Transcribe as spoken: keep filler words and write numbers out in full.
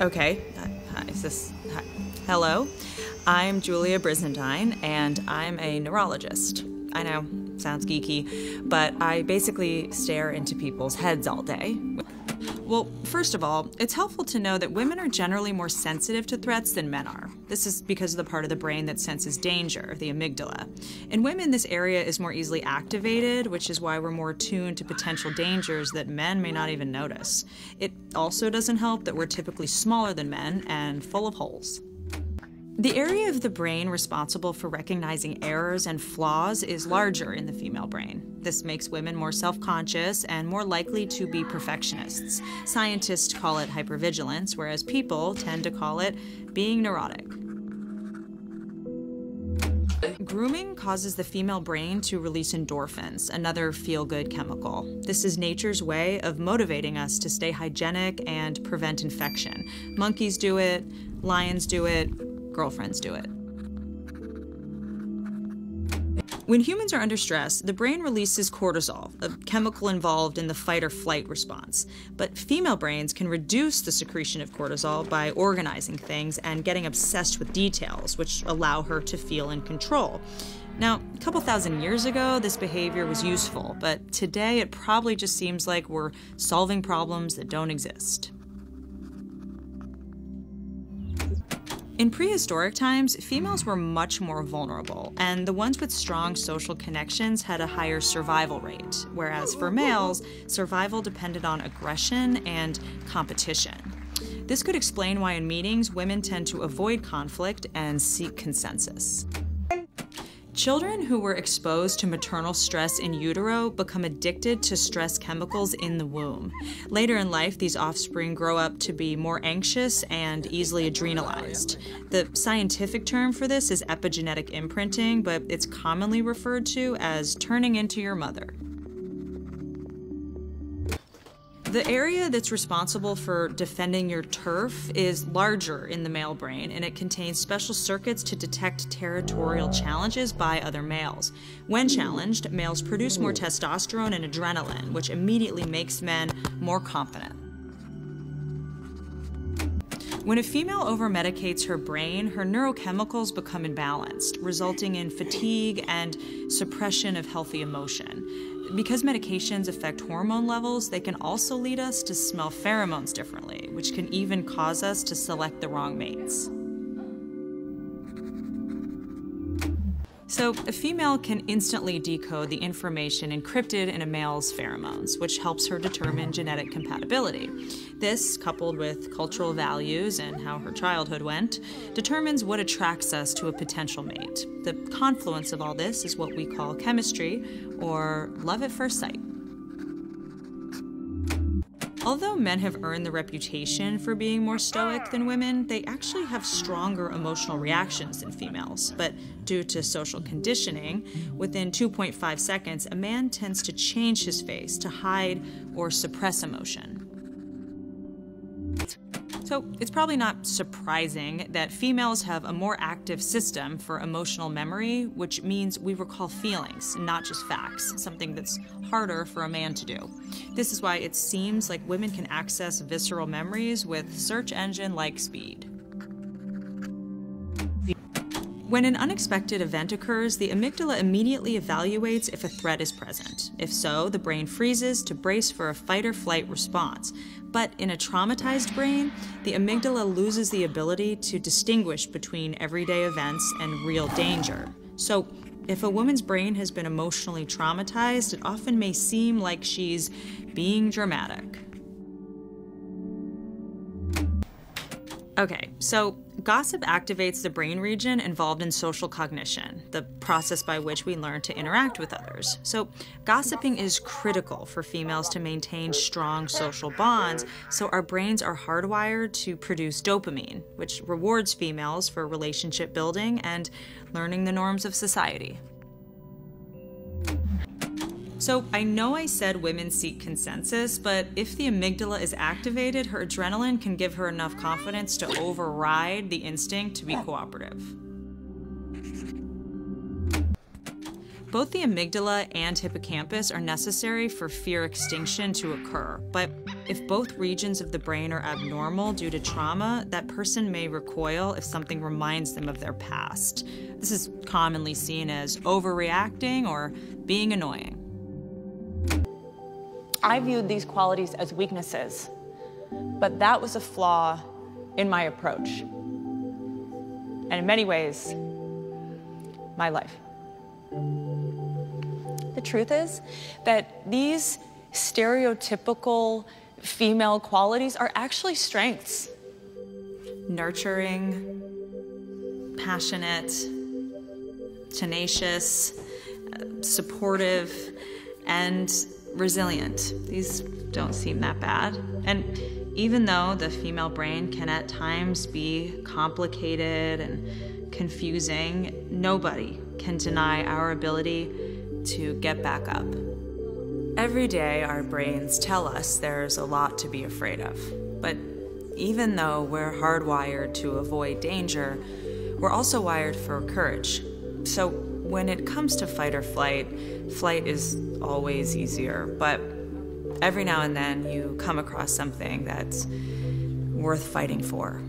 Okay, uh, is this, hi. Hello, I'm Julia Brizendine and I'm a neurologist. I know, sounds geeky, but I basically stare into people's heads all day. Well, first of all, it's helpful to know that women are generally more sensitive to threats than men are. This is because of the part of the brain that senses danger, the amygdala. In women, this area is more easily activated, which is why we're more attuned to potential dangers that men may not even notice. It also doesn't help that we're typically smaller than men and full of holes. The area of the brain responsible for recognizing errors and flaws is larger in the female brain. This makes women more self-conscious and more likely to be perfectionists. Scientists call it hypervigilance, whereas people tend to call it being neurotic. Grooming causes the female brain to release endorphins, another feel-good chemical. This is nature's way of motivating us to stay hygienic and prevent infection. Monkeys do it, lions do it, girlfriends do it. When humans are under stress, the brain releases cortisol, a chemical involved in the fight-or-flight response. But female brains can reduce the secretion of cortisol by organizing things and getting obsessed with details, which allow her to feel in control. Now, a couple thousand years ago, this behavior was useful, but today it probably just seems like we're solving problems that don't exist. In prehistoric times, females were much more vulnerable, and the ones with strong social connections had a higher survival rate, whereas for males, survival depended on aggression and competition. This could explain why in meetings, women tend to avoid conflict and seek consensus. Children who were exposed to maternal stress in utero become addicted to stress chemicals in the womb. Later in life, these offspring grow up to be more anxious and easily adrenalized. The scientific term for this is epigenetic imprinting, but it's commonly referred to as turning into your mother. The area that's responsible for defending your turf is larger in the male brain, and it contains special circuits to detect territorial challenges by other males. When challenged, males produce more testosterone and adrenaline, which immediately makes men more confident. When a female overmedicates her brain, her neurochemicals become imbalanced, resulting in fatigue and suppression of healthy emotion. Because medications affect hormone levels, they can also lead us to smell pheromones differently, which can even cause us to select the wrong mates. So a female can instantly decode the information encrypted in a male's pheromones, which helps her determine genetic compatibility. This, coupled with cultural values and how her childhood went, determines what attracts us to a potential mate. The confluence of all this is what we call chemistry, or love at first sight. Although men have earned the reputation for being more stoic than women, they actually have stronger emotional reactions than females. But due to social conditioning, within two point five seconds, a man tends to change his face to hide or suppress emotion. So it's probably not surprising that females have a more active system for emotional memory, which means we recall feelings, not just facts, something that's harder for a man to do. This is why it seems like women can access visceral memories with search engine-like speed. When an unexpected event occurs, the amygdala immediately evaluates if a threat is present. If so, the brain freezes to brace for a fight-or-flight response. But in a traumatized brain, the amygdala loses the ability to distinguish between everyday events and real danger. So if a woman's brain has been emotionally traumatized, it often may seem like she's being dramatic. Okay, so gossip activates the brain region involved in social cognition, the process by which we learn to interact with others. So gossiping is critical for females to maintain strong social bonds, so our brains are hardwired to produce dopamine, which rewards females for relationship building and learning the norms of society. So I know I said women seek consensus, but if the amygdala is activated, her adrenaline can give her enough confidence to override the instinct to be cooperative. Both the amygdala and hippocampus are necessary for fear extinction to occur, but if both regions of the brain are abnormal due to trauma, that person may recoil if something reminds them of their past. This is commonly seen as overreacting or being annoying. I viewed these qualities as weaknesses, but that was a flaw in my approach, and in many ways, my life. The truth is that these stereotypical female qualities are actually strengths. Nurturing, passionate, tenacious, supportive, and resilient. These don't seem that bad. And even though the female brain can at times be complicated and confusing, nobody can deny our ability to get back up. Every day our brains tell us there's a lot to be afraid of, but even though we're hardwired to avoid danger, we're also wired for courage. So when it comes to fight or flight, flight is always easier, but every now and then you come across something that's worth fighting for.